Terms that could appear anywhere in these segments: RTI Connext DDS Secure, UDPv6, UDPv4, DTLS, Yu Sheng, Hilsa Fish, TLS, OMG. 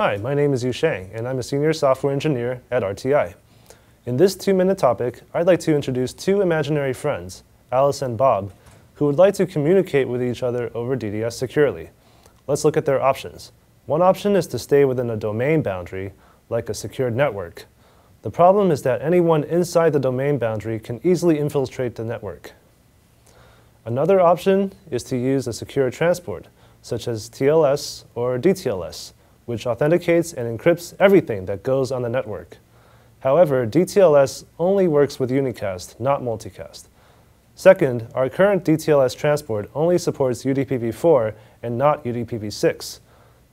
Hi, my name is Yu Sheng, and I'm a senior software engineer at RTI. In this 2-minute topic, I'd like to introduce two imaginary friends, Alice and Bob, who would like to communicate with each other over DDS securely. Let's look at their options. One option is to stay within a domain boundary, like a secured network. The problem is that anyone inside the domain boundary can easily infiltrate the network. Another option is to use a secure transport, such as TLS or DTLS, which authenticates and encrypts everything that goes on the network. However, DTLS only works with unicast, not multicast. Second, our current DTLS transport only supports UDPv4 and not UDPv6.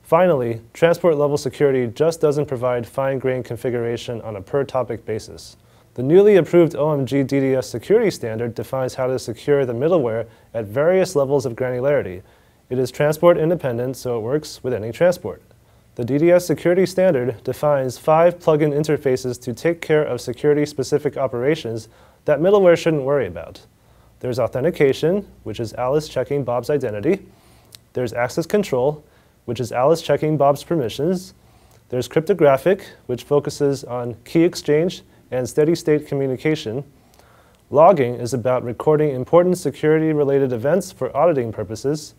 Finally, transport-level security just doesn't provide fine-grained configuration on a per-topic basis. The newly approved OMG DDS security standard defines how to secure the middleware at various levels of granularity. It is transport-independent, so it works with any transport. The DDS security standard defines 5 plugin interfaces to take care of security-specific operations that middleware shouldn't worry about. There's authentication, which is Alice checking Bob's identity. There's access control, which is Alice checking Bob's permissions. There's cryptographic, which focuses on key exchange and steady-state communication. Logging is about recording important security-related events for auditing purposes.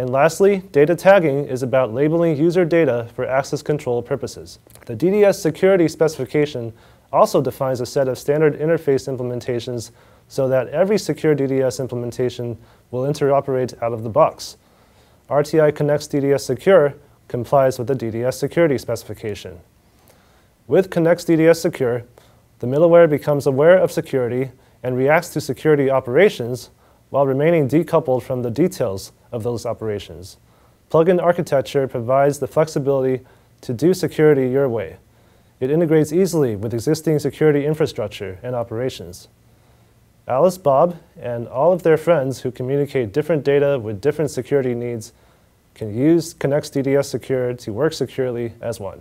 And lastly, data tagging is about labeling user data for access control purposes. The DDS security specification also defines a set of standard interface implementations so that every secure DDS implementation will interoperate out of the box. RTI Connext DDS Secure complies with the DDS security specification. With Connext DDS Secure, the middleware becomes aware of security and reacts to security operations while remaining decoupled from the details of those operations. Plugin architecture provides the flexibility to do security your way. It integrates easily with existing security infrastructure and operations. Alice, Bob, and all of their friends who communicate different data with different security needs can use Connext DDS Secure to work securely as one.